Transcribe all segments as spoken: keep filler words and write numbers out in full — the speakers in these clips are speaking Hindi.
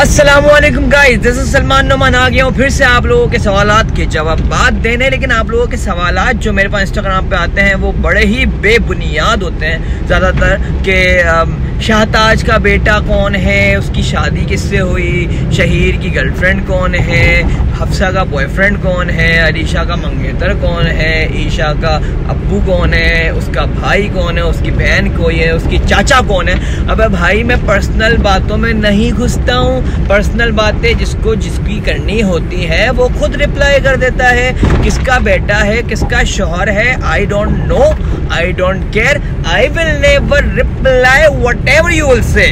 अस्सलामुअलैकुम guys, this is Salman Noman. आ गया हूँ फिर से आप लोगों के सवालात के जवाबात देने। लेकिन आप लोगों के सवालात जो मेरे पास इंस्टाग्राम पे आते हैं वो बड़े ही बेबुनियाद होते हैं ज़्यादातर, कि शाहताज का बेटा कौन है, उसकी शादी किससे हुई, शहीर की गर्लफ्रेंड कौन है, हफ्सा का बॉयफ्रेंड कौन है, अरीशा का मंगेतर कौन है, ईशा का अब्बू कौन है, उसका भाई कौन है, उसकी बहन कोई है, उसकी चाचा कौन है। अब भाई मैं पर्सनल बातों में नहीं घुसता हूँ। पर्सनल बातें जिसको जिसकी करनी होती है वो खुद रिप्लाई कर देता है, किसका बेटा है, किसका शोहर है, I don't know, I don't care, I will never reply whatever you will say.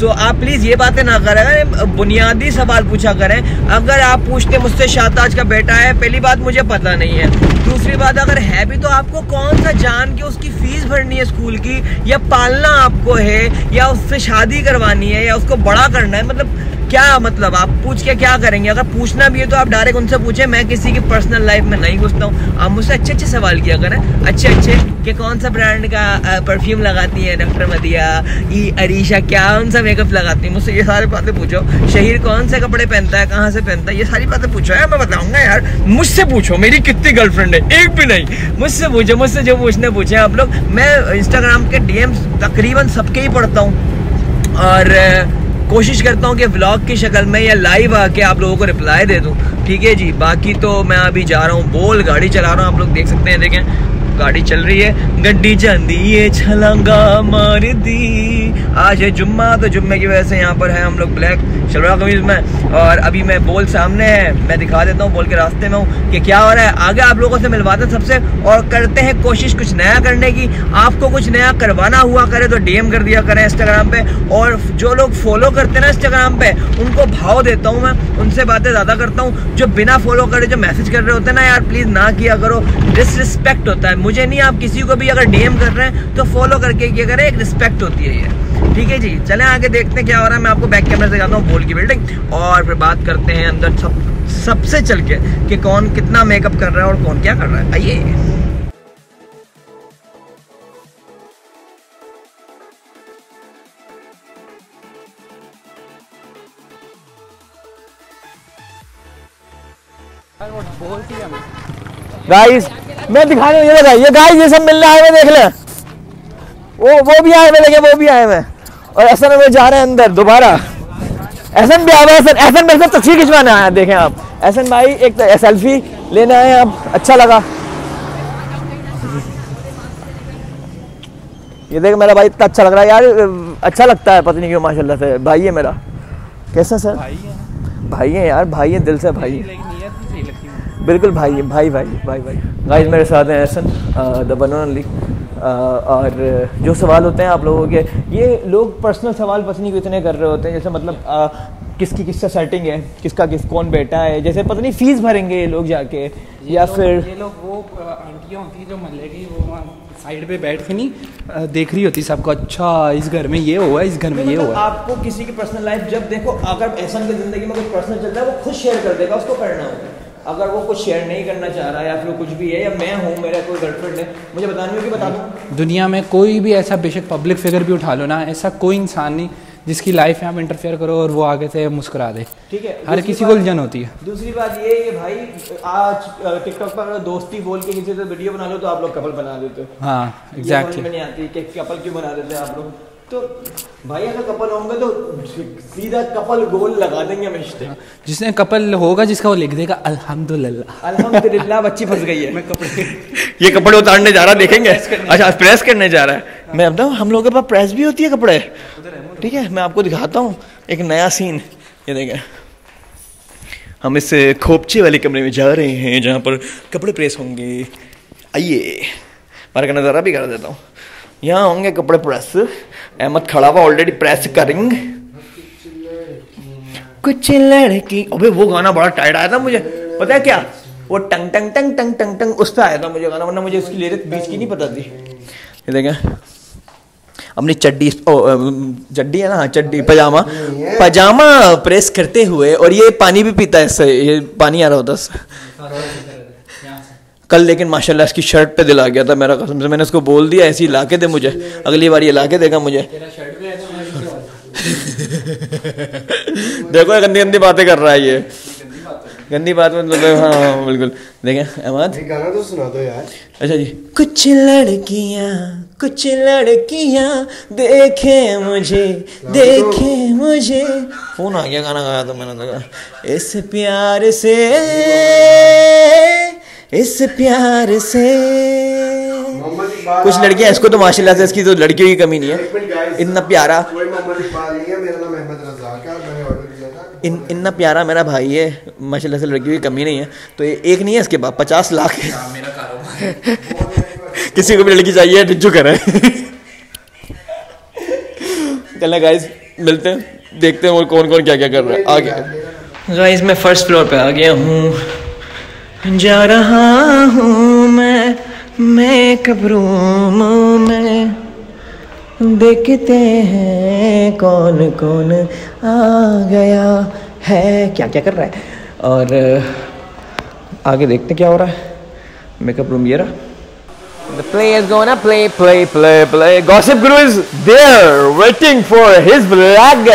So आप प्लीज़ ये बातें ना करें, बुनियादी सवाल पूछा करें। अगर आप पूछते मुझसे शाहताज का बेटा है, पहली बात मुझे पता नहीं है, दूसरी बात अगर है भी तो आपको कौन सा जान के उसकी फीस भरनी है स्कूल की, या पालना आपको है, या उससे शादी करवानी है, या उसको बड़ा करना है, मतलब क्या, मतलब आप पूछ के क्या करेंगे। अगर पूछना भी है तो आप डायरेक्ट उनसे पूछें। मैं किसी की पर्सनल लाइफ में नहीं घुसता हूँ। आप मुझसे अच्छे अच्छे सवाल किया करें, अच्छे अच्छे, कि कौन सा ब्रांड का परफ्यूम लगाती है डॉक्टर मदिहा, ई अरीशा क्या कौन सा मेकअप लगाती है, मुझसे ये सारी बातें पूछो। शहीर कौन से कपड़े पहनता है, कहाँ से पहनता है, ये सारी बातें पूछो यार, मैं बताऊँगा यार। मुझसे पूछो, मेरी कितनी गर्लफ्रेंड है, एक भी नहीं। मुझसे पूछो, मुझसे जो पूछने पूछें आप लोग। मैं इंस्टाग्राम के डी एम तकरीबन सबके ही पढ़ता हूँ और कोशिश करता हूँ कि व्लॉग की शक्ल में या लाइव आके आप लोगों को रिप्लाई दे दूँ। ठीक है जी, बाकी तो मैं अभी जा रहा हूँ बोल, गाड़ी चला रहा हूँ, आप लोग देख सकते हैं, देखें गाड़ी चल रही है, गड्डी चलती है, छलांगा मार दी। आज है जुम्मा तो जुम्मे की वजह से यहाँ पर है हम लोग ब्लैक शलवार कमीज में, और अभी मैं बोल सामने है, मैं दिखा देता हूँ, बोल के रास्ते में हूँ कि क्या हो रहा है। आगे आप लोगों से मिलवाते हैं सबसे, और करते हैं कोशिश कुछ नया करने की। आपको कुछ नया करवाना हुआ करे तो डीएम कर दिया करें इंस्टाग्राम पे, और जो लोग फॉलो करते हैं ना इंस्टाग्राम पे उनको भाव देता हूँ मैं, उनसे बातें ज़्यादा करता हूँ। जो बिना फॉलो करे जो मैसेज कर रहे होते हैं ना यार, प्लीज़ ना किया करो, डिसरिस्पेक्ट होता है। मुझे नहीं, आप किसी को भी अगर डीएम कर रहे हैं तो फॉलो करके किया करें, एक रिस्पेक्ट होती है ये। ठीक है जी, चलें आगे देखते हैं क्या हो रहा है। मैं आपको बैक कैमरे से दिखाता हूँ बोल की बिल्डिंग, और फिर बात करते हैं अंदर सब सबसे चल के कि कौन कितना मेकअप कर रहा है और कौन क्या कर रहा है। आइए गाइस, मैं दिखा रहा हूँ, ये बताइए गाइस, ये सब मिल रहा है, देख लें, वो वो भी आए हुए, लेकिन वो भी आए हुए और अहसन में जा रहे हैं अंदर दोबारा। अहसन भी आया है, अहसन अहसन मेरे साथ तस्वीर खिंचवाने आया है, देखें आप अहसन भाई, एक सेल्फी लेना है, आप अच्छा लगा। ये देखें मेरा भाई इतना अच्छा लग रहा है यार, अच्छा लगता है, पता नहीं क्यों माशाल्लाह से। भाई है मेरा, कैसा सर भाई है, भाई है यार, भाई है, दिल से भाई है, बिल्कुल भाई है, भाई भाई भाई भाई। गाइस मेरे साथ हैं Ahsan the one and only, और जो सवाल होते हैं आप लोगों के, ये लोग पर्सनल सवाल पता नहीं क्यों इतने कर रहे होते हैं, जैसे मतलब आ, किसकी किससे सेटिंग है, किसका किस कौन बेटा है, जैसे पता नहीं फीस भरेंगे ये लोग जाके, या फिर ये लोग वो आंटियाँ होती हैं जो महल्ले की, वो साइड पे बैठ के नहीं देख रही होती सबको, अच्छा इस घर में ये हुआ, इस घर में ये हुआ। आपको किसी की पर्सनल लाइफ जब देखो, अगर ऐसा की ज़िंदगी में कुछ पर्सनल चलता है वो खुद शेयर कर देगा, उसको करना होगा। अगर वो कुछ शेयर नहीं करना चाह रहा है, या फिर कुछ भी है, या मैं हूँ, मेरा कोई गर्लफ्रेंड है, मुझे बतानी होगी, बता दूँ। दुनिया में कोई भी ऐसा, बेशक पब्लिक फिगर भी उठा लो ना, ऐसा कोई इंसान नहीं जिसकी लाइफ में आप इंटरफेयर करो और वो आगे से मुस्कुरा दे। ठीक है, हर किसी को उलझन होती है। दूसरी बात ये ये भाई, आज टिकटॉक पर अगर दोस्ती बोल के किसी से वीडियो बना लो तो आप लोग कपल बना देते हो। हाँ एग्जैक्टली, नहीं आती कि कपल क्यों बना देते हैं आप लोग, तो भाई अगर कपल होंगे तो सीधा कपल गोल लगा देंगे हमेशा। हाँ। जिसने कपल होगा जिसका वो लिख देगा अल्हम्दुलिल्लाह, अल्हम्दुलिल्लाह बच्ची फंस गई है। मैं कपड़े ये कपड़े उतारने जा रहा, देखेंगे, अच्छा प्रेस करने जा रहा है। हाँ। मैं अब हम लोगों के पास प्रेस भी होती है कपड़े, ठीक है, मैं आपको दिखाता हूँ एक नया सीन। ये देखें, हम इस खोपचे वाले कमरे में जा रहे हैं जहाँ पर कपड़े प्रेस होंगे। आइए मार का नज़ारा भी करा देता हूँ, यहाँ होंगे कपड़े प्रेस। अहमद खड़ा हुआ ऑलरेडी प्रेस करेंग। कुछ लड़की, अबे वो गाना बड़ा टाइट आया था मुझे, पता है क्या, वो टंग टंग टंग टंग टंग टंग उस पर आया था मुझे गाना, वरना मुझे उसकी लिरिक्स बीच की नहीं पता थी। ये देखें अपनी चड्डी, चड्डी है ना, हाँ चड्डी, पजामा पजामा प्रेस करते हुए, और ये पानी भी पीता है इससे, ये पानी आ रहा होता है। कल लेकिन माशाल्लाह इसकी शर्ट पे दिल आ गया था मेरा, कसम से, मैंने उसको बोल दिया ऐसी ला के दे मुझे, अगली बार ये ला के देगा मुझे। देखो गंदी गंदी बातें कर रहा है ये, गंदी बात मतलब। हाँ बिल्कुल। देखें अहमद गाना तो सुना दो यार। अच्छा जी। कुछ लड़कियाँ कुछ लड़कियाँ देखे मुझे देखे मुझे, फोन आ गया, गाना गाया तो मैंने कहा इस प्यार से इस प्यार से। कुछ लड़कियाँ इसको तो माशाल्लाह से इसकी तो लड़कियों की कमी नहीं है, इतना प्यारा इन इतना प्यारा मेरा भाई है माशाल्लाह से, लड़कियों की कमी नहीं है। तो एक नहीं है इसके पास, पचास लाख है मेरा कारोबार। किसी को भी लड़की चाहिए डिज्जू करे। चलना गाइस, मिलते हैं, देखते हैं और कौन कौन क्या क्या कर रहा है आगे। गाइस मैं फर्स्ट फ्लोर पे आ गया हूँ, जा रहा हूँ मैं मैं कब्रूम में, देखते हैं कौन कौन आ गया है, क्या क्या कर रहा है, और आगे देखते क्या हो रहा है। मेकअप रूम ये रहा। The play is gonna play, play, play, play. Gossip Guru is there waiting for his vlog.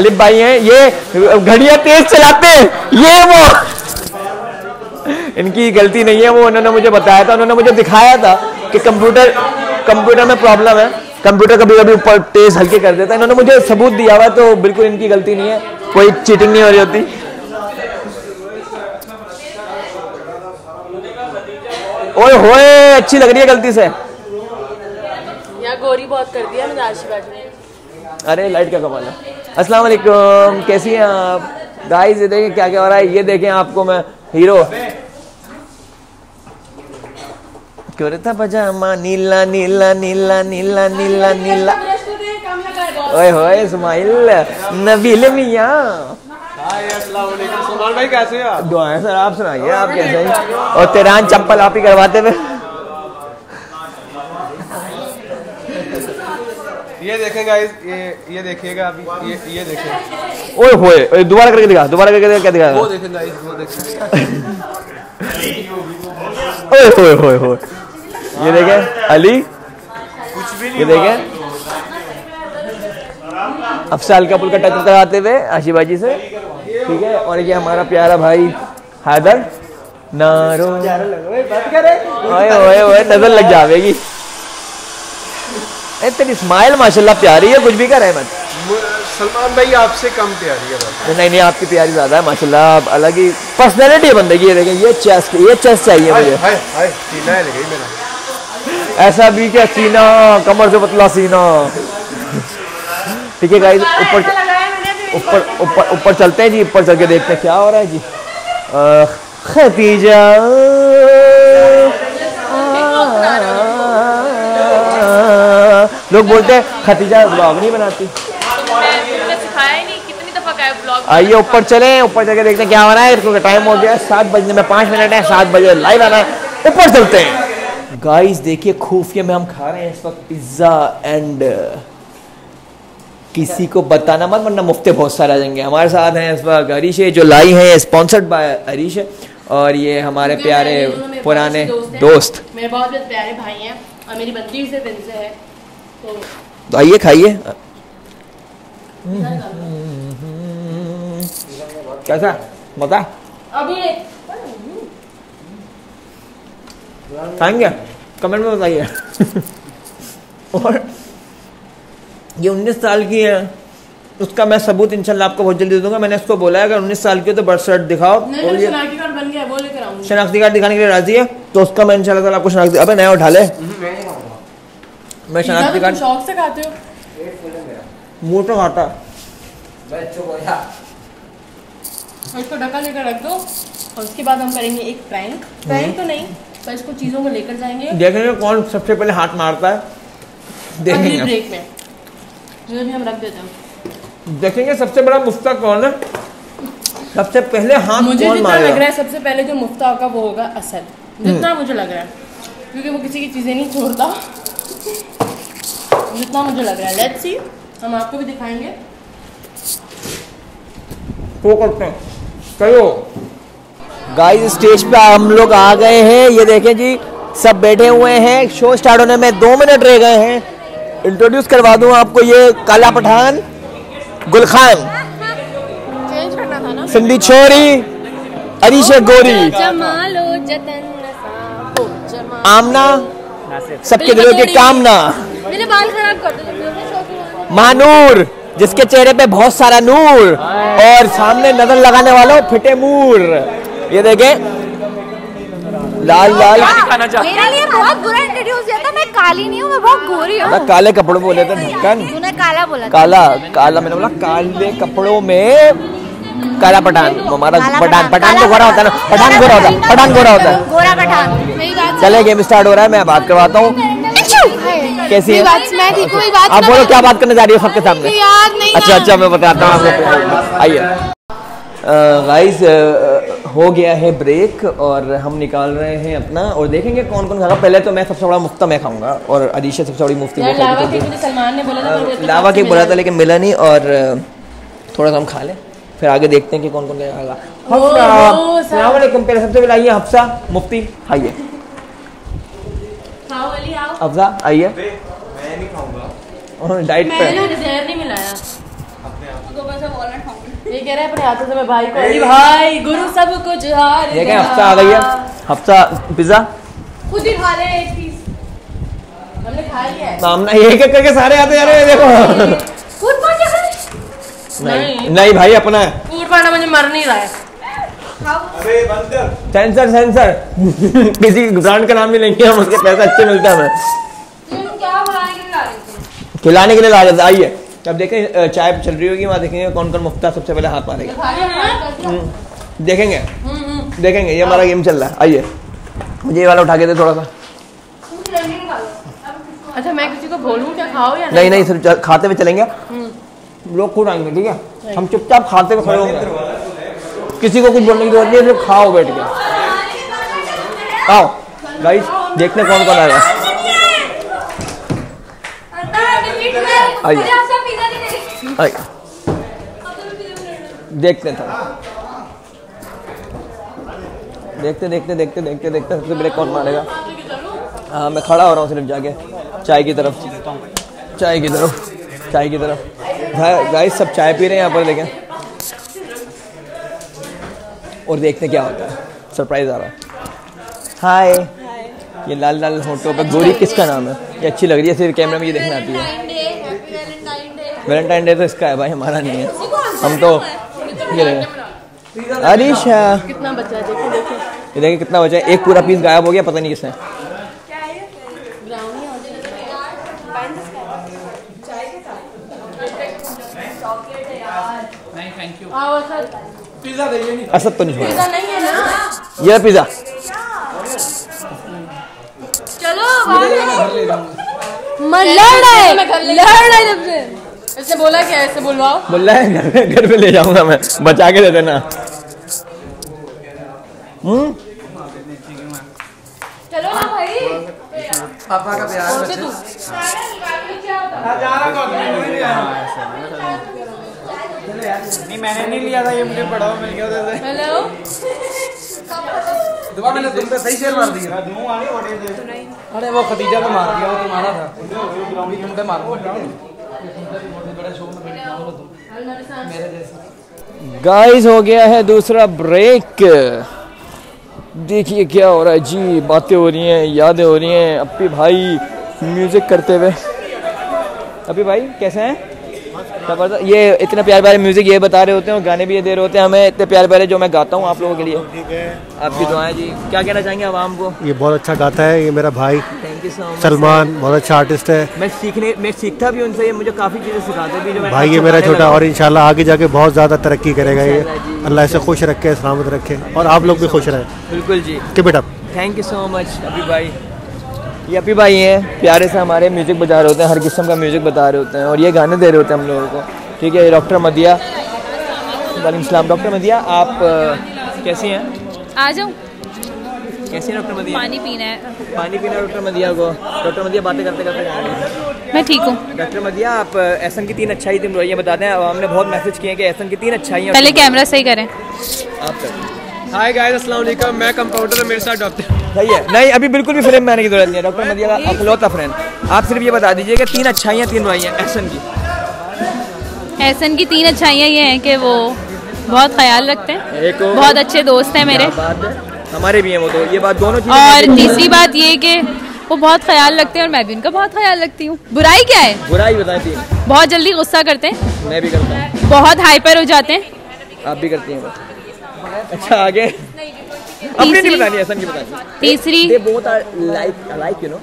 Ali भाई हैं ये, घड़ियाँ तेज चलाते हैं ये वो। इनकी गलती नहीं है, वो उन्होंने मुझे बताया था, उन्होंने मुझे दिखाया था कि कंप्यूटर कंप्यूटर में प्रॉब्लम है, कंप्यूटर कभी कभी ऊपर तेज हल्के कर देता है। इन्होंने मुझे सबूत दिया हुआ है, तो बिल्कुल इनकी गलती नहीं है, कोई चीटिंग नहीं हो रही होती। ओए होए अच्छी लग रही है गलती से, यहाँ गोरी बहुत कर दिया मैंने आज बैठने। अरे लाइट का कमाल है। अस्सलाम वालेकुम, कैसी हैं आप गाइस? ये देखें क्या क्या हो रहा है, ये देखें आपको मैं हीरो था पजामा नीला नीला नीला नीला नीला नीला। ओए होए इस्माइल नबील मियां। सुमान भाई कैसे हैं? दुआएं सर, आप सुनाइए आप कैसे हैं? और तेरान चप्पल आप ही करवाते हुए। ये देखेगा ये ये देखिएगा अभी, ये ये देखें। ओए होए दोबारा करके दिखा, दोबारा करके दिखा, क्या दिखा? वो देखेगा वो देखेगा। ओए होए होए होए ये देखें अली, कुछ भी नहीं, ये देखें अफसा हल्का पुल्का टच कराते हुए आशीबाजी से, ठीक है। और ये हमारा प्यारा भाई हैदर नारो। ओए ओए ओए नजर लग जाएगी। तेरी स्माइल माशाल्लाह प्यारी है, कुछ भी कर मत। सलमान भाई आपसे कम प्यारी है? नहीं नहीं आपकी प्यारी ज्यादा है माशाल्लाह, आप अलग ही पर्सनैलिटी है बंदे की। ये देखें ये चेस्ट, ये चेस्ट चाहिए मुझे। हाय हाय सीना लग गई मेरा, ऐसा भी क्या सीना, कमर से पतला सीना। ठीक है गाइस ऊपर ऊपर ऊपर ऊपर चलते हैं जी, ऊपर चल के देखते हैं क्या हो रहा है जी। खदीजा लोग बोलते हैं खदीजा व्लॉग नहीं बनाती, आइए ऊपर चले, ऊपर चल के देखते हैं क्या हो रहा है। क्योंकि टाइम हो गया सात बजने में पाँच मिनट है, सात बजे लाइव आना है, ऊपर चलते हैं। गाइस देखिए खुफिया में हम खा रहे हैं इस वक्त पिज्जा, एंड किसी को बताना मत वरना मुफ्ते बहुत सारे आ जाएंगे। हमारे साथ हैं इस वक्त अरीशे, जो लाई हैं स्पॉन्सर्ड बाय अरीशे, और ये हमारे प्यारे पुराने दोस्त, मेरे बहुत प्यारे भाई हैं और मेरी बंदी से दिल से है। तो आइए खाइए। कैसा मजा अभी खाएंगे कमेंट में बताइए। और ये उन्नीस साल की है, उसका मैं सबूत इंशाल्लाह आपको बहुत जल्दी दूंगा। मैंने उसको बोला है अगर उन्नीस साल की हो तो बर्थ सर्टिफिकेट दिखाओ। और ये शनाख्ती कार्ड बन गया है, वो लेकर आऊंगा। शनाख्ती कार्ड दिखाने के लिए राजी है तो उसका मैं इंशाल्लाह आपको शनाख्ती। अबे नया उठा ले, मैं शनाख्ती कार्ड शौक से खाते हो, मुंह तो खाता इसको ढका लेकर रख दो। और उसके बाद हम करेंगे एक प्रैंक, प्रैंक तो नहीं पर इसको चीजों को लेकर जाएंगे, देखेंगे कौन सबसे पहले हाथ मारता है। देखेंगे ब्रेक में जो भी हम रख देते हैं, देखेंगे सबसे बड़ा मुफ्ता कौन है, सबसे पहले हाथ मुझे कौन मारेगा। लग रहा है सबसे पहले जो मुफ्ता होगा वो होगा असद, जितना मुझे लग रहा है, क्योंकि वो किसी की चीजें नहीं छोड़ता, जितना मुझे लग रहा है। लेट्स सी, हम आपको भी दिखाएंगे। करो गाइस स्टेज पे हम लोग आ गए हैं, ये देखें जी सब बैठे हुए हैं, शो स्टार्ट होने में दो मिनट रह गए हैं। इंट्रोड्यूस करवा दूं आपको, ये काला पठान गुलखान, गाना था ना, सिंधी छोरी अरीशा गोरी, जमालो जतन नसा, आमना सबके दिलों की कामना, मेरे बाल खराब कर दो, मानूर जिसके चेहरे पे बहुत सारा नूर और सामने नजर लगाने वालों फिटे मूर। ये देखे लाल लाल मेरे लिए बहुत बुरा इंट्रोड्यूस किया था, मैं काली नहीं हूँ, मैं बहुत गोरी हूँ। काले कपड़े बोले थे ढक्कन, तूने काला बोला, काला काला मैंने बोला, काले कपड़ों में काला पठान, हमारा पठान पठान तो गोरा होता है ना, पठान गोरा होता है, पठान गोरा होता है, गोरा पठान। चले गेम स्टार्ट हो रहा है, मैं बात करवाता हूँ। कैसी है? मैं ठीक हूँ। आप बोलो क्या बात करने जा रही हो सबके सामने? याद नहीं। अच्छा अच्छा मैं बताता हूँ आपको। आइए गाइस, हो गया है ब्रेक और हम निकाल रहे हैं अपना, और देखेंगे कौन कौन खाएगा। पहले तो मैं सबसे बड़ा मुफ्ता मैं खाऊंगा और अरीशा सबसे बड़ी मुफ्ती लावा केक बोला था लेकिन मिला नहीं, और थोड़ा सा हम खा लें फिर आगे देखते हैं कि कौन कौन खाएगा। सबसे पहले आइए हफ्सा मुफ्ती, आइए अफजा, आइए। मैं नहीं खाऊंगा, डाइट पे मैंने डिजायर नहीं मिलाया अपने आप को, बस वॉलनट खाऊंगी। ये कह रहा है अपने हाथों से मैं भाई को, अरे भाई गुरु सब कुछ हार ये क्या। हफ्ता आ गई है, हफ्ता पिज्जा खुद ही खा ले, एक पीस हमने खा लिया है सामने, एक एक करके सारे आते जा रहे हैं। देखो फूड पांडा नहीं नहीं भाई अपना है, फूड पांडा मुझे मर नहीं रहा है। अरे बंदर सेंसर सेंसर किसी ब्रांड का नाम भी लेंगे हम, उसके पैसा अच्छे मिलता है। मैं खिलाने के लिए ला रहे थे। आइए अब देखें चाय चल रही होगी, वहाँ देखेंगे कौन कौन मुफ्ता सबसे पहले हाथ मारेगा। देखेंगे देखेंगे ये हमारा गेम चल रहा है। आइए मुझे ये वाला उठा के दे थोड़ा सा। अच्छा मैं किसी को बोलूँ क्या खाओ या नहीं? नहीं सिर्फ खाते हुए चलेंगे, लोग खुद आएंगे ठीक है, हम चुपचाप खाते हुए खड़े होंगे, किसी को कुछ बोलने की जरूरत नहीं है, सिर्फ खाओ बैठ के। आओ गाइस देखने कौन कौन आएगा। आइए देखते था देखते देखते देखते देखते देखते सबसे पहले कौन मारेगा। हाँ मैं खड़ा हो रहा हूँ सिर्फ जाके चाय की तरफ, चाय की तरफ, चाय की तरफ। गाइस सब चाय पी रहे हैं यहाँ पर देखें, और देखते क्या होता है। सरप्राइज आ रहा है। हाय, ये लाल लाल होटो पर गोरी किसका नाम है? ये अच्छी लग रही है, सिर्फ कैमरा में ये देखना आती है। वैलेंटाइन डे तो इसका है भाई, हमारा नहीं है। हम तो ये अरीशा कितना बचा देखो देखो, ये देखिए कितना बचा है। एक पूरा पीस गायब हो गया, पता नहीं किसने। पिज़्ज़ा नहीं, असद तो नहीं, पिज़्ज़ा नहीं है ना, ये पिज़्ज़ा। चलो मैं लड़ रहे लड़ रहे जब से, इसने बोला क्या है, इससे बुलवाओ, बोल रहा है घर पे घर पे ले जाऊंगा मैं, बचा के दे देना। हम्म चलो ना भाई, पापा का प्यार से तू क्या होता है। नहीं मैंने नहीं लिया था ये, मुझे पढ़ाओ मिल गया उधर से। हेलो दोबारा मैंने तुम पे सही शेयर मार दिया, मुंह आने ऑडियो दे। अरे वो खदीजा को मार दिया, वो तुम्हारा था, तुम पे मार दिया। गाइस हो गया है दूसरा ब्रेक, देखिए क्या हो रहा है जी। बातें हो रही हैं, यादें हो रही हैं। अपी भाई म्यूजिक करते हुए, अपी भाई कैसे हैं? जबरदस्त, ये इतने प्यारे प्यारे म्यूजिक ये बता रहे होते हैं और गाने भी ये दे रहे होते हैं हमें, इतने प्यारे प्यारे जो मैं गाता हूँ आप लोगों के लिए। ठीक है, आपकी दुआएं जी। क्या कहना चाहेंगे आवाम को? ये बहुत अच्छा गाता है, ये मेरा भाई सलमान बहुत अच्छा आर्टिस्ट है। मैं सीखने मैं सीखता भी उनसे, ये मुझे काफ़ी चीज़ें सिखाते भी जो भाई, ये मेरा छोटा, और इंशाल्लाह आगे जाके बहुत ज़्यादा तरक्की करेगा ये। अल्लाह इसे खुश रखे, सलामत रखे, और आप लोग भी खुश रहें। बिल्कुल जी, keep it up. Thank you so much अभी भाई। ये अपी भाई हैं, प्यारे से हमारे म्यूज़िक बजा रहे होते हैं, हर किस्म का म्यूज़िक बता रहे होते हैं और ये गाने दे रहे होते हैं हम लोगों को। ठीक है, डॉक्टर मदिहा, वालेकुम सलाम। डॉक्टर मदिहा आप कैसी हैं? आ जाऊँ, कैसी हैं डॉक्टर मदिहा? पानी पीना है, पानी पीना है डॉक्टर मदिहा को। डॉक्टर मदिहा बातें करते करते गाने, मैं ठीक हूँ। डॉक्टर मदिहा आप एहसन की तीन अच्छाई तुम ये बता दें, हमने बहुत मैसेज किए हैं कि एहसन की तीन अच्छाई। पहले कैमरा सही करें आप। हाय गाइस अस्सलाम वालेकुम, मैं कंपाउंडर हूँ, मेरे साथ डॉक्टर। सही है, नहीं अभी बिल्कुल भी फ्रेम में आने की जरूरत नहीं है। डॉक्टर मदिहा का अखलौता फ्रेंड, आप सिर्फ ये बता दीजिए कि तीन अच्छाइयाँ तीन बुराइयाँ एहसन की। एहसन की तीन अच्छाइयाँ ये हैं कि वो बहुत ख्याल रखते हैं, बहुत अच्छे दोस्त हैं मेरे, हमारे भी हैं वो तो, ये बात दोनों। और तीसरी बात ये कि वो बहुत ख्याल रखते हैं और मैं भी उनका बहुत ख्याल रखती हूँ। बुराई क्या है? बुराई बताती है बहुत जल्दी गुस्सा करते हैं, मैं भी करता हूँ, बहुत हाइपर हो जाते हैं, आप भी करती हैं। अच्छा आगे अपने नहीं बतानी, हसन की बतानी। तीसरी बहुत लाइक लाइक यू नो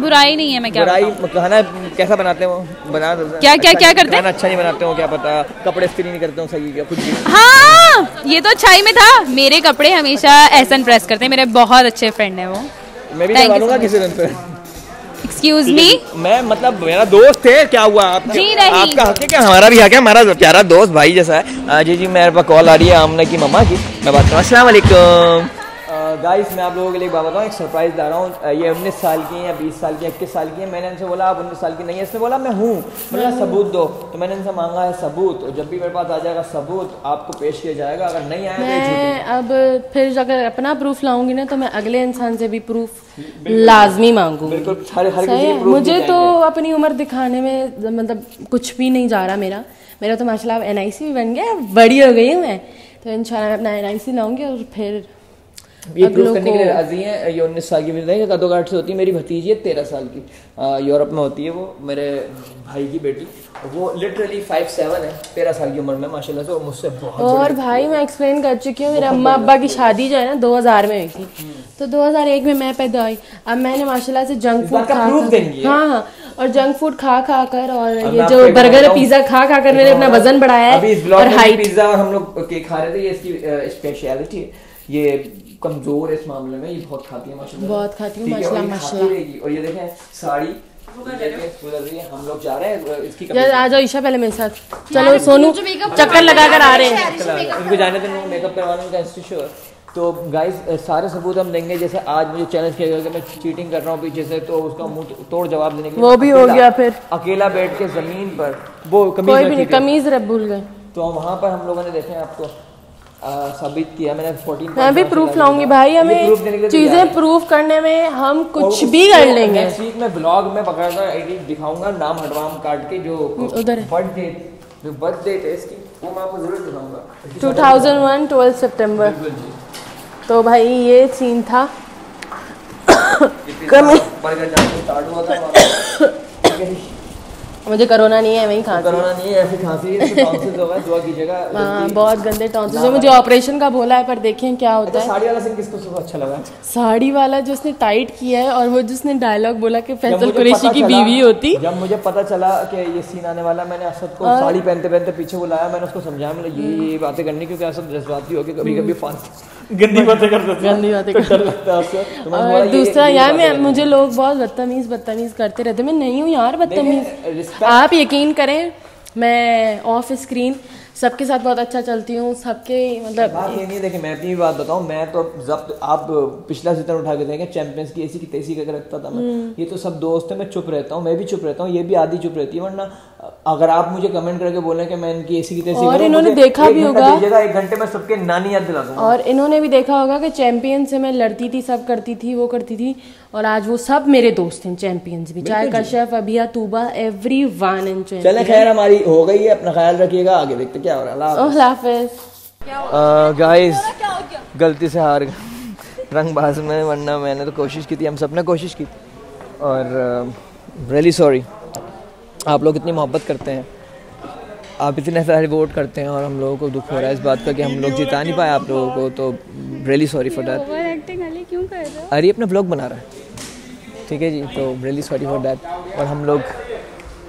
बुराई नहीं है। मैं क्या बुराई खाना कैसा बनाते हो, बना क्या क्या क्या करते हैं? अच्छा नहीं बनाते हो क्या पता, कपड़े इस्त्री नहीं करते हो सही क्या कुछ भी। हाँ ये तो अच्छाई में था, मेरे कपड़े हमेशा एहसन प्रेस करते हैं, मेरे बहुत अच्छे फ्रेंड हैं वो। मैं भी बनवाऊंगा किसी दिन पे। एक्सक्यूज मी, मैं मतलब मेरा दोस्त है, क्या हुआ जी? नहीं आपका हक है क्या, हमारा भी हक है, हमारा प्यारा दोस्त भाई जैसा है। जी जी मेरे पास कॉल आ रही है आमना की मम्मा की, मैं बात कर रहा हूँ। अस्सलाम वालेकुम गाइस, मैं आप लोगों के लिए एक बात बताऊँ, एक सरप्राइज़ ला रहा हूँ। ये उन्नीस साल की हैं या बीस साल की, इक्कीस साल की हैं। मैंने इनसे बोला आप उन्नीस साल की नहीं है, इसने बोला मैं हूँ, बोला सबूत दो, तो मैंने इनसे मांगा है सबूत, और जब भी मेरे पास आ जाएगा सबूत आपको पेश किया जाएगा, अगर नहीं आया मैं अब फिर अगर अपना प्रूफ लाऊंगी ना तो मैं अगले इंसान से भी प्रूफ लाजमी मांगूंगी। मुझे तो अपनी उम्र दिखाने में मतलब कुछ भी नहीं जा रहा मेरा, मेरा तो माशाल्लाह एन आई सी भी बन गया, बड़ी हो गई हूँ मैं, तो इंशाल्लाह अपना एन आई सी लाऊंगी और फिर ये प्रूफ करने के लिए राजी हैं। ये उन्नीस साल की मिल रही है, कदोघाट से होती है। मेरी भतीजी है तेरह साल की, यूरोप में होती है वो, मेरे भाई की बेटी, वो लिटरली फाइव सेवन है, तेरह साल की उम्र में माशाल्लाह से, वो मुझसे बहुत। और भाई मैं एक्सप्लेन कर चुकी हूँ, मेरे अम्मा अब्बा की शादी जो है ना दो हज़ार में हुई थी, तो दो हज़ार एक में मैं पैदा हुई। अब मैंने माशाल्लाह से जंक फूड का प्रूफ देंगी, हाँ हाँ, और जंक फूड खा खा कर और ये जो बर्गर पिज्जा खा खा कर मैंने अपना वजन बढ़ाया है। और हाइट पिज्जा हम लोग केक खा रहे थे, ये इसकी स्पेशलिटी है, ये कमजोर इस मामले में, ये बहुत खाती है माशाल्लाह, बहुत खाती है माशाल्लाह माशाल्लाह। और ये देखें साड़ी हम लोग जा रहे हैं, इसकी यार आ जाओ ईशा पहले मेरे साथ, चलो सोनू चक्कर लगा कर आ रहे हैं, उनको जाने दें, मेकअप करवाने उनका इंस्टीट्यूट। तो गाइस सारे सबूत हम देंगे, जैसे आज मुझे चैलेंज किया गया कि मैं चीटिंग कर रहा हूँ पीछे से, तो उसका मुंह तोड़ जवाब देने के, वो भी हो गया, फिर अकेला बैठ के जमीन पर वो कमीज कमीज भूल गए, तो वहाँ पर हम लोगों ने देखे आपको साबित किया मैंने। चौदह मैं भी प्रूफ लाऊंगी भाई, हमें चीजें प्रूफ करने में हम कुछ भी कर लेंगे। नेक्स्ट वीक में ब्लॉग में पकड़कर एडिट दिखाऊंगा, नाम हटवाम काट के, जो उधर बर्थडे जो बर्थडे है इसकी वो मैं आपको जरूर दिखाऊंगा। दो हज़ार एक बारह सितंबर, तो भाई ये सीन था। मुझे कोरोना नहीं है, वही खांसी कोरोना नहीं है, ऐसी खांसी टॉन्सिल्स हो गए, दुआ कीजिएगा। हां बहुत गंदे टॉन्सिल्स है, मुझे ऑपरेशन का बोला है, पर देखें क्या होता है। साड़ी वाला सीन किसको सबसे अच्छा लगा? साड़ी वाला जो उसने टाइट किया है, और वो जिसने डायलॉग बोला कि फैसल कुरैशी की बीवी होती। जब मुझे पता चला कि ये सीन आने वाला, मैंने असद को साड़ी पहनते पहनते पीछे बुलाया, मैंने उसको समझाया, मैंने ये ये बातें करनी, क्योंकि असद जज्बाती हो के कभी-कभी गंदी बातें करते हैं, गंदी बातें करते हैं। और दूसरा यार मैं मुझे लोग बहुत बदतमीज बदतमीज करते रहते, मैं नहीं हूँ यार बदतमीज, आप यकीन करें मैं ऑफ स्क्रीन सबके साथ बहुत अच्छा चलती हूँ, सबके मतलब बात ये नहीं। देखिए मैं अपनी बात बताऊँ, मैं तो जब आप पिछला सीजन उठा के देखें चैंपियंस की, ऐसी की तैसी करके रखता था मैं, ये तो सब दोस्त है, मैं चुप रहता हूँ, मैं भी चुप रहता हूँ, ये भी आधी चुप रहती है, वरना अगर आप मुझे कमेंट करके बोले कि मैं इनकी ऐसी की तैसी, और इन्होंने देखा भी होगा एक घंटे में सबके नानी याद दिला दूंगा, और इन्होंने भी देखा होगा कि चैंपियंस से मैं लड़ती थी, सब करती थी, वो करती थी, और आज वो सब मेरे दोस्त हैं चैंपियंस भी, चाहे Kashyap, अभिया, Tuba, every one in champions. चले खैर हमारी हो गई है, अपना ख्याल रखिएगा, आगे देखते क्या हो रहा है। गाइस गलती से हार गए रंगबाज में, वरना मैंने तो कोशिश की थी, हम सब ने कोशिश की थी, और रियली सॉरी। आप लोग इतनी मोहब्बत करते हैं, आप इतने सारे वोट करते हैं, और हम लोगों को दुख हो रहा है इस बात का कि हम लोग जिता नहीं पाए आप लोगों को, तो रियली सॉरी फॉर दैट। अरे अपना ब्लॉग बना रहा है, ठीक है जी, तो रियली सॉरी फॉर दैट, और हम लोग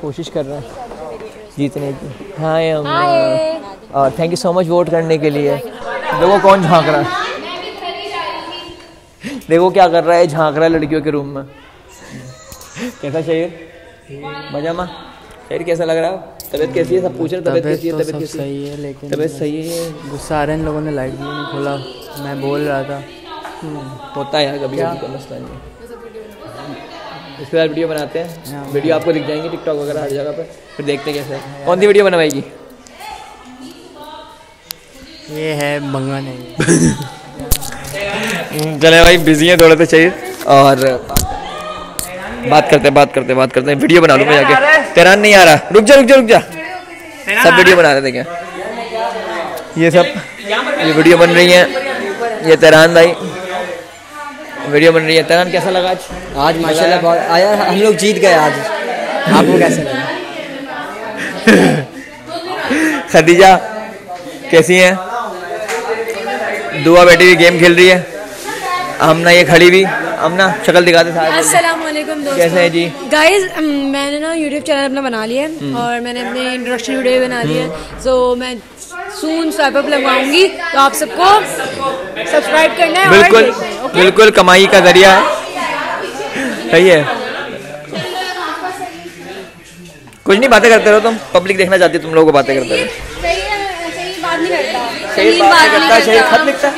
कोशिश कर रहे हैं जीतने की। हाय हम, और thank you so much vote करने के लिए। देखो कौन झाँक रहा है, देखो क्या कर रहा है, झाँक रहा है लड़कियों के रूम में। कैसा शहीर, मजा माँ? शहर कैसा लग रहा है, तबीयत कैसी है, सब पूछ रहे तबीयत कैसी है? तबीयत तो सही है, लेकिन तबीयत सही है, गुस्सा आ रहा है इन लोगों ने, लाइट भी नहीं खोला, मैं बोल रहा था, होता है कभी कभी कोई मसला नहीं है। इसके बाद वीडियो बनाते हैं, वीडियो आपको दिख जाएंगी टिकटॉक वगैरह हर जगह पर, फिर देखते हैं कैसा है। कौन सी वीडियो बनवाएगी? ये है बंगा नहीं, चले भाई बिजी है थोड़ा तो चाहिए, और बात करते हैं बात करते हैं बात करते हैं वीडियो बना लूँ मैं जाके। तेरान नहीं आ रहा, रुक जा रुक जा रुक जा, सब वीडियो बना रहे थे क्या? ये सब ये वीडियो बन रही है। ये तहरान भाई वीडियो बन रही है। तहरान कैसा लगा आज? आज माशाल्लाह बहुत आया, हम लोग जीत गए आज। आपको कैसा लगा? खदीजा कैसी हैं? दुआ बेटी भी गेम खेल रही है। अमना ये खड़ी भी, अमना शक्ल दिखाते सारे। अस्सलाम वालेकुम दोस्तों, कैसे हैं जी? गाइस मैंने ना यूट्यूब चैनल अपना बना लिया है और मैंने अपने इंट्रोडक्शन वीडियो बना लिया है। सो मैं सून स्वाइप अप लगवाऊंगी, तो आप सबको सब्सक्राइब करना है। बिल्कुल बिल्कुल कमाई का जरिया है, सही है। कुछ नहीं, बातें करते रहो तुम, पब्लिक देखना चाहती है तुम लोगों को। बातें करते रहो, सही बात नहीं करता। सही खत लिखता है,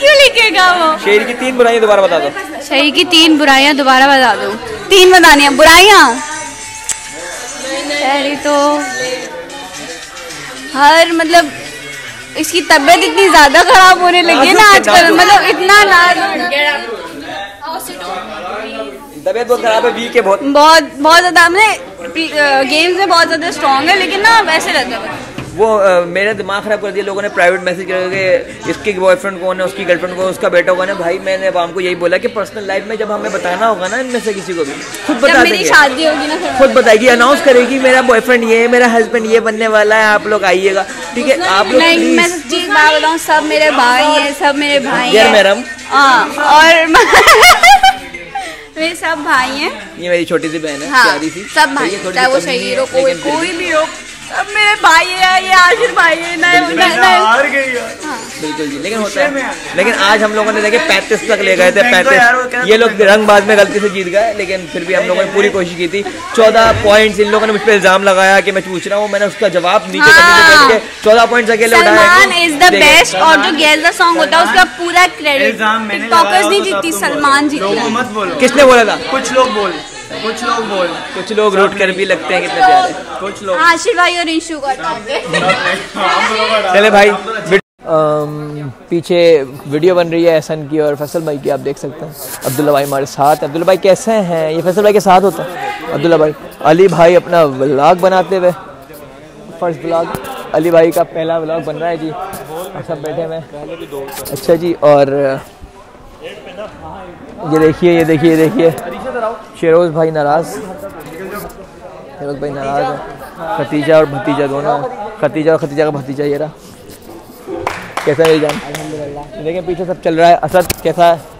क्यों लिखेगा वो? शेर की तीन बुराइयां दोबारा बता दो। शेर की तीन बुराइयां दोबारा बता दो। तीन बतानी है बुराइयां। पहली तो हर मतलब इसकी तबीयत इतनी ज्यादा खराब होने लगी है ना आजकल, मतलब इतना तबीयत बहुत खराब है, वीक है बहुत बहुत बहुत ज्यादा। हमने गेम्स में बहुत ज्यादा स्ट्रांग है, लेकिन ना वैसे रहता है वो। आ, मेरा दिमाग खराब कर दिया लोगों ने। प्राइवेट मैसेज करके इसके बॉयफ्रेंड कौन है, उसकी गर्लफ्रेंड कौन है, उसका बेटा कौन है। भाई मैंने अब आपको यही बोला कि पर्सनल लाइफ में जब हमें बताना होगा ना, इनमें से किसी को भी खुद बता देगी, शादी होगी ना खुद बताएगी, अनाउंस करेगी मेरा बॉयफ्रेंड ये है, मेरा हस्बैंड ये बनने वाला है, आप लोग आइएगा। ठीक है, आप लोग बताऊँ, सब मेरे भाई हैं, सब मेरे भाई हैं मैडम, और मेरे सब भाई हैं। ये मेरी छोटी सी बहन है, सब भाई हो, कोई भी हो, अब मेरे भाई है। ये आशिर भाई है ना, हार गई है। हाँ। बिल्कुल जी, लेकिन होता है। लेकिन आज हम लोगों ने देखे पैंतीस तक ले गए थे, पैंतीस। ये लोग रंगबाज में गलती से जीत गए, लेकिन फिर भी हम लोगों ने पूरी कोशिश की थी। चौदह पॉइंट्स इन लोगों ने मुझ पर इल्जाम लगाया कि मैं पूछ रहा हूँ, मैंने उसका जवाब नीचे कमेंट करके चौदह पॉइंट्स अकेले उठाए। सलमान इज द बेस्ट, और जो गेज़ा सॉन्ग होता है उसका पूरा क्रेडिट टिकटॉकर्स नहीं जीती, सलमान जीती। किसने बोला था? कुछ लोग बोले, कुछ लोग बोल, कुछ लोग रोट कर भी लगते हैं कितने प्यारे, कुछ लोग आशिर भाई और इंशु को। चले भाई, पीछे वीडियो बन रही है अहसन की और फैसल भाई की, आप देख सकते हैं। अब्दुल्ला भाई हमारे साथ। अब्दुल्ला भाई कैसे हैं? ये फैसल भाई के साथ होता है अब्दुल्ला भाई। अली भाई अपना व्लॉग बनाते हुए, फर्स्ट व्लॉग अली भाई का पहला व्लॉग बन रहा है जी। सब बैठे हुए, अच्छा जी। और ये देखिए, ये देखिए, देखिए शहरोज भाई नाराज, शहरोज भाई नाराज है। खदीजा और भतीजा दोनों, खदीजा और खदीजा का भतीजा। ये रहा, कैसा है जान? अल्हम्दुलिल्लाह। देखिए पीछे सब चल रहा है। असद कैसा है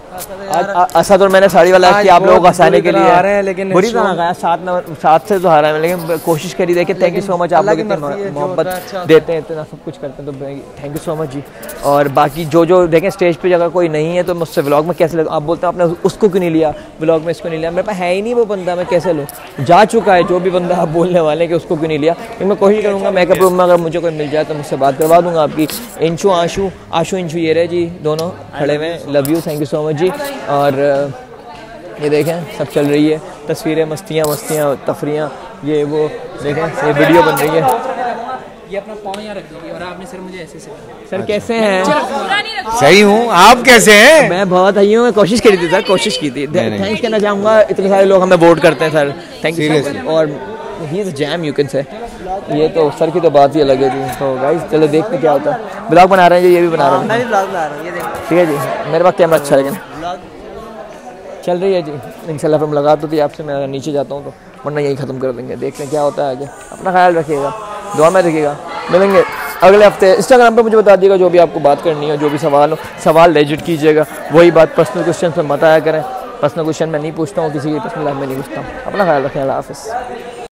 आज? असद और मैंने साड़ी वाला कि आप लोगों को हंसाने के लिए आ रहे हैं, लेकिन बुरी तरह गया। सात नंबर सात से तो हारा है, लेकिन कोशिश करी। देखिए थैंक यू सो मच, आप लोग इतना मोहब्बत देते हैं, इतना सब कुछ करते हैं, तो थैंक यू सो मच जी। और बाकी जो जो देखें स्टेज पे जगह कोई नहीं है, तो मुझसे व्लॉग में कैसे लगा? आप बोलते हैं आपने उसको क्यों नहीं लिया व्लॉग में, इसको नहीं लिया। मेरे पास है ही नहीं वो बंदा, मैं कैसे लूँ? जा चुका है जो भी बंदा आप बोलने वाले हैं कि उसको क्यों नहीं लिया। मैं कोशिश करूँगा मेकअप रूम में, अगर मुझे कोई मिल जाए तो मुझसे बात करवा दूँगा आपकी। इंशू आशू आशू इंशू ये रहे जी, दोनों खड़े हुए। Love you, thank you so much जी। और ये देखें सब चल रही है, तस्वीरें, मस्तियाँ मस्तियाँ तफरियाँ, ये वो देखें। ये वीडियो बन रही है। ये अपना पाँव यहाँ रख दीजिए, और आपने सर मुझे ऐसे से। सर कैसे हैं? सही हूँ, आप कैसे हैं? मैं बहुत सही हूँ। मैं कोशिश करी थी सर, कोशिश की थी। थैंक्स करना चाहूँगा, इतने सारे लोग हमें वोट करते हैं सर, थैंक यू। और he is jam you can say, ये तो सर की तो बात ही अलग है जी। तो गाइस चलो देखते हैं क्या होता है। ब्लॉग बना रहे हैं जी, ये भी बना रहा हूँ। ठीक है जी, मेरे पास कैमरा अच्छा है, लेकिन चल रही है जी। इंशाल्लाह फिर मुलाकात होती है आपसे। मैं नीचे जाता हूँ तो, वरना यही ख़त्म कर देंगे। देखते हैं क्या होता है आगे। अपना ख्याल रखिएगा, दुआ में रखिएगा। मिलेंगे अगले हफ्ते। इंस्टाग्राम पे मुझे बता दिएगा जो भी आपको बात करनी हो, जो भी सवाल हो। सवाल लेजिट कीजिएगा, वही बात। पर्सनल क्वेश्चन पर मत आया करें, पर्सनल क्वेश्चन मैं नहीं पूछता हूँ किसी की, पर्सनल लाइफ में नहीं पूछता हूँ। अपना ख्याल रखें, अल्लाह हाफ़िज़।